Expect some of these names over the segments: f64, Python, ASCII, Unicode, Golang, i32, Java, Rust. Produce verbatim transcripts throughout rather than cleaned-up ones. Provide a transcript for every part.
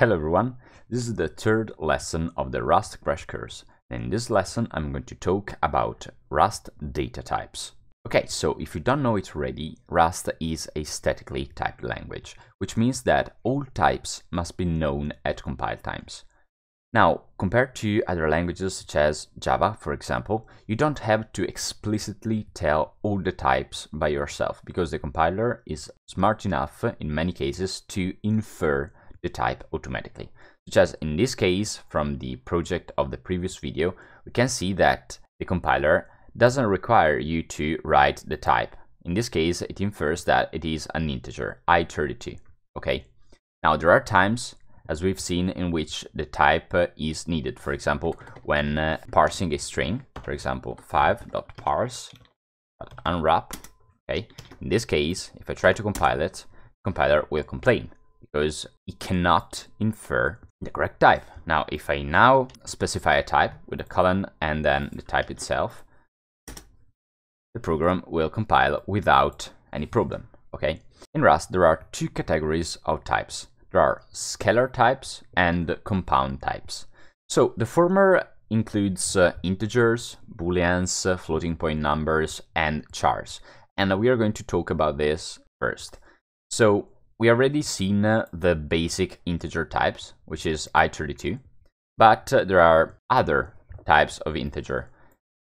Hello everyone, this is the third lesson of the Rust crash course. In this lesson I'm going to talk about Rust data types. Okay, so if you don't know it already, Rust is a statically typed language, which means that all types must be known at compile times. Now, compared to other languages such as Java, for example, you don't have to explicitly tell all the types by yourself, because the compiler is smart enough, in many cases, to infer the type automatically. Such as in this case, from the project of the previous video, we can see that the compiler doesn't require you to write the type. In this case, it infers that it is an integer, i thirty-two, okay? Now, there are times, as we've seen, in which the type uh, is needed. For example, when uh, parsing a string, for example, five.parse, unwrap, okay? In this case, if I try to compile it, the compiler will complain because it cannot infer the correct type. Now, if I now specify a type with a colon and then the type itself, the program will compile without any problem, okay? In Rust, there are two categories of types. There are scalar types and compound types. So the former includes uh, integers, booleans, uh, floating point numbers, and chars. And we are going to talk about this first. So we already seen uh, the basic integer types, which is i thirty-two, but uh, there are other types of integer.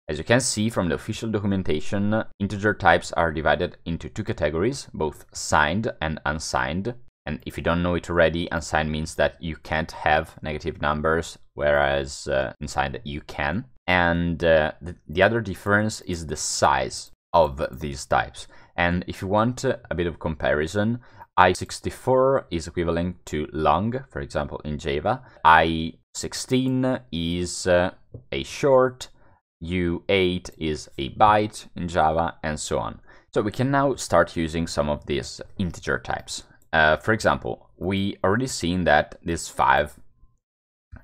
As you can see from the official documentation, uh, integer types are divided into two categories, both signed and unsigned. And if you don't know it already, unsigned means that you can't have negative numbers, whereas uh, unsigned you can. And uh, the, the other difference is the size of these types. And if you want uh, a bit of comparison, i sixty-four is equivalent to long, for example, in Java. i sixteen is uh, a short, u eight is a byte in Java, and so on. So we can now start using some of these integer types. Uh, for example, we already seen that this five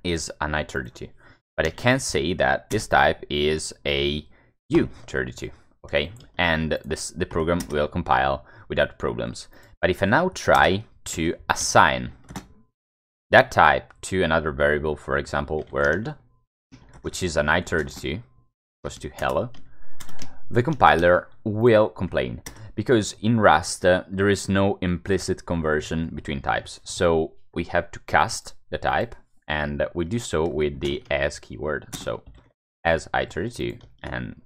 is an i thirty-two, but I can say that this type is a u thirty-two, okay? And this, the program will compile without problems. But if I now try to assign that type to another variable, for example, word, which is an i thirty-two, equals to hello, the compiler will complain. Because in Rust, uh, there is no implicit conversion between types. So we have to cast the type, and we do so with the ASCII word. So as i thirty-two, and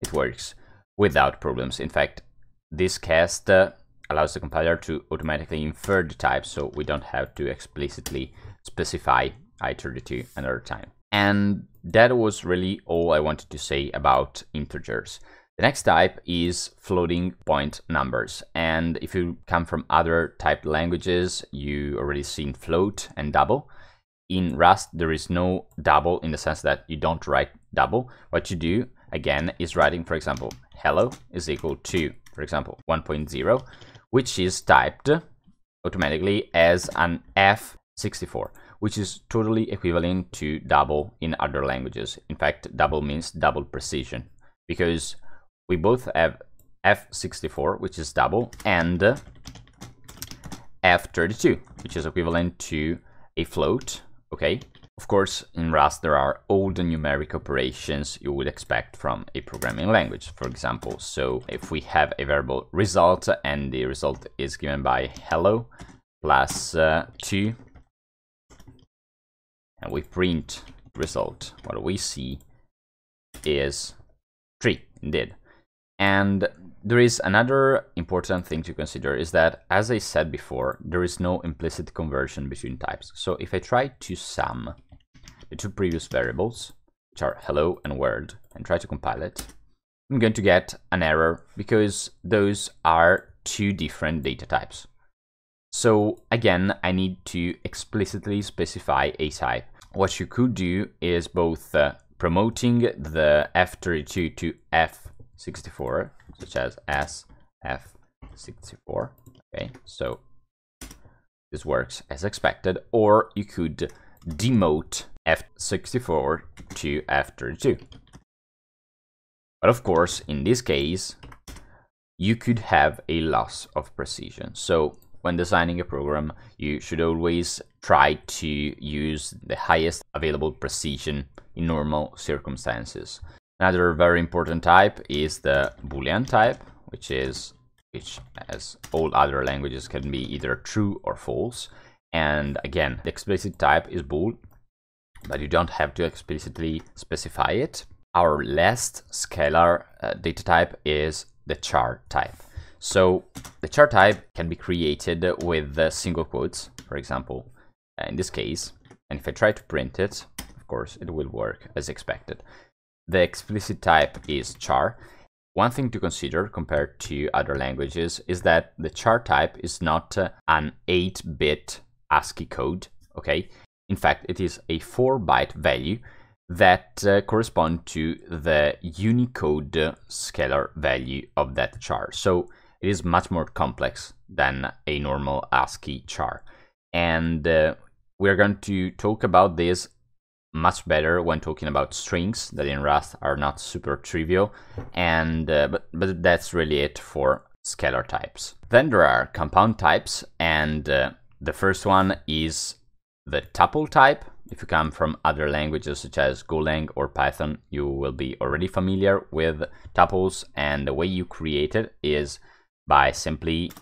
it works without problems. In fact, this cast uh, allows the compiler to automatically infer the type, so we don't have to explicitly specify i thirty-two another time. And that was really all I wanted to say about integers. The next type is floating point numbers, and if you come from other typed languages, you already seen float and double. In Rust, there is no double in the sense that you don't write double. What you do, again, is writing, for example, hello is equal to, for example, one point zero, which is typed automatically as an f sixty-four, which is totally equivalent to double in other languages. In fact, double means double precision, because we both have f sixty-four, which is double, and f thirty-two, which is equivalent to a float, okay? Of course, in Rust, there are all the numeric operations you would expect from a programming language, for example. So if we have a variable result, and the result is given by hello plus uh, two, and we print result, what we see is three, indeed. And there is another important thing to consider is that, as I said before, there is no implicit conversion between types. So if I try to sum the two previous variables, which are hello and word, and try to compile it, I'm going to get an error because those are two different data types. So again, I need to explicitly specify a type. What you could do is both uh, promoting the f thirty-two to f sixty-four, such as s f sixty-four, okay, so this works as expected, or you could demote f sixty-four to f thirty-two. But of course, in this case, you could have a loss of precision. So when designing a program, you should always try to use the highest available precision in normal circumstances. Another very important type is the Boolean type, which is which as all other languages can be either true or false. And again, the explicit type is bool, but you don't have to explicitly specify it. Our last scalar uh, data type is the char type. So the char type can be created with uh, single quotes, for example, in this case. And if I try to print it, of course, it will work as expected. The explicit type is char. One thing to consider compared to other languages is that the char type is not uh, an eight bit ASCII code, okay? In fact, it is a four byte value that uh, corresponds to the Unicode uh, scalar value of that char. So it is much more complex than a normal ASCII char. And uh, we're going to talk about this much better when talking about strings that in Rust are not super trivial. And uh, but, but that's really it for scalar types. Then there are compound types, and uh, the first one is the tuple type. If you come from other languages such as Golang or Python, you will be already familiar with tuples, and the way you create it is by simply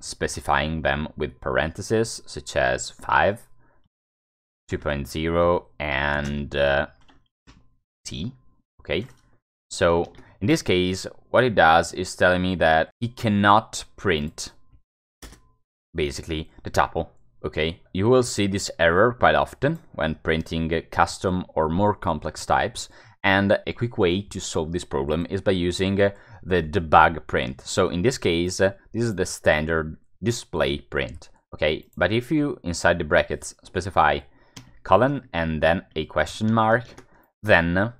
specifying them with parentheses such as five, two point zero, and uh, t, okay? So in this case, what it does is telling me that it cannot print basically the tuple. Okay, you will see this error quite often when printing custom or more complex types, and a quick way to solve this problem is by using the debug print. So in this case, this is the standard display print, okay? But if you, inside the brackets, specify colon and then a question mark, then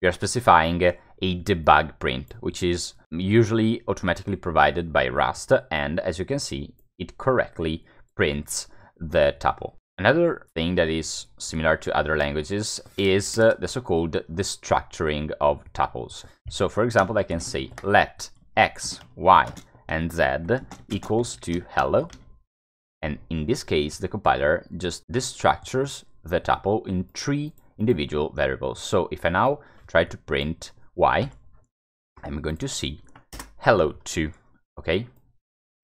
you're specifying a debug print, which is usually automatically provided by Rust, and as you can see, it correctly prints the tuple. Another thing that is similar to other languages is uh, the so-called destructuring of tuples. So for example, I can say let x, y, and z equals to hello. And in this case, the compiler just destructures the tuple in three individual variables. So if I now try to print y, I'm going to see hello two, okay?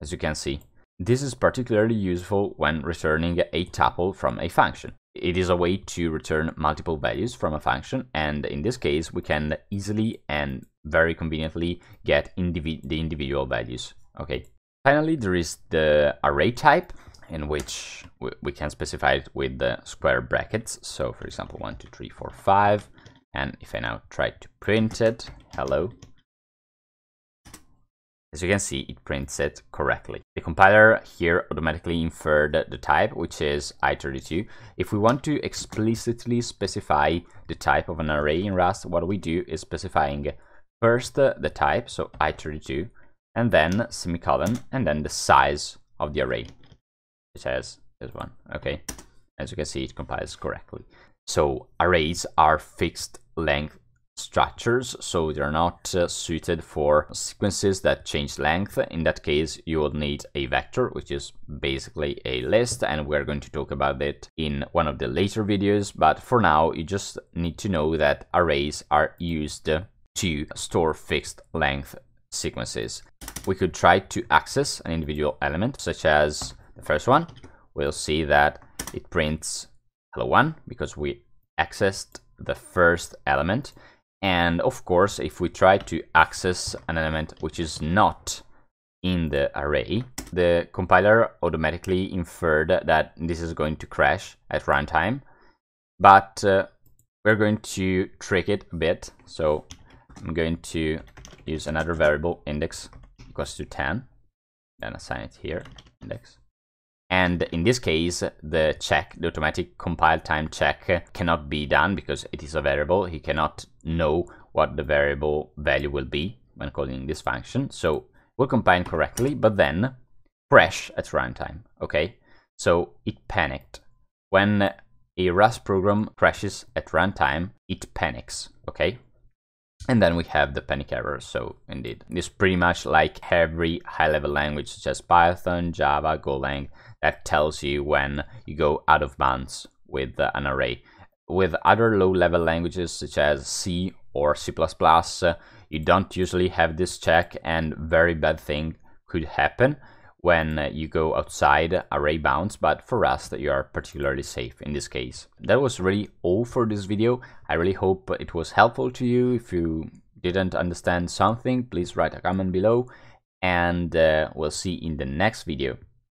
As you can see, this is particularly useful when returning a tuple from a function. It is a way to return multiple values from a function, and in this case, we can easily and very conveniently get indiv- the individual values, okay? Finally, there is the array type, in which we can specify it with the square brackets. So for example, one, two, three, four, five. And if I now try to print it, hello, as you can see, it prints it correctly. The compiler here automatically inferred the type, which is i thirty-two. If we want to explicitly specify the type of an array in Rust, what we do is specifying first the type, so i thirty-two, and then semicolon, and then the size of the array, which has this one, okay? As you can see, it compiles correctly. So arrays are fixed length structures, so they're not uh, suited for sequences that change length. In that case, you will need a vector, which is basically a list, and we're going to talk about it in one of the later videos. But for now, you just need to know that arrays are used to store fixed length sequences. We could try to access an individual element, such as the first one. We'll see that it prints hello one because we accessed the first element. And of course, if we try to access an element which is not in the array, the compiler automatically inferred that this is going to crash at runtime, but uh, we're going to trick it a bit. So I'm going to use another variable, index equals to ten, then assign it here, index. And in this case, the check, the automatic compile time check, cannot be done because it is a variable. He cannot know what the variable value will be when calling this function. So we'll compile correctly, but then crash at runtime, okay? So it panicked. When a Rust program crashes at runtime, it panics, okay? And then we have the panic error. So indeed, it's pretty much like every high-level language such as Python, Java, Golang, that tells you when you go out of bounds with an array. With other low-level languages such as C or C plus plus, you don't usually have this check, and very bad thing could happen when you go outside array bounds, but for Rust you are particularly safe in this case. That was really all for this video. I really hope it was helpful to you. If you didn't understand something, please write a comment below, and uh, we'll see in the next video.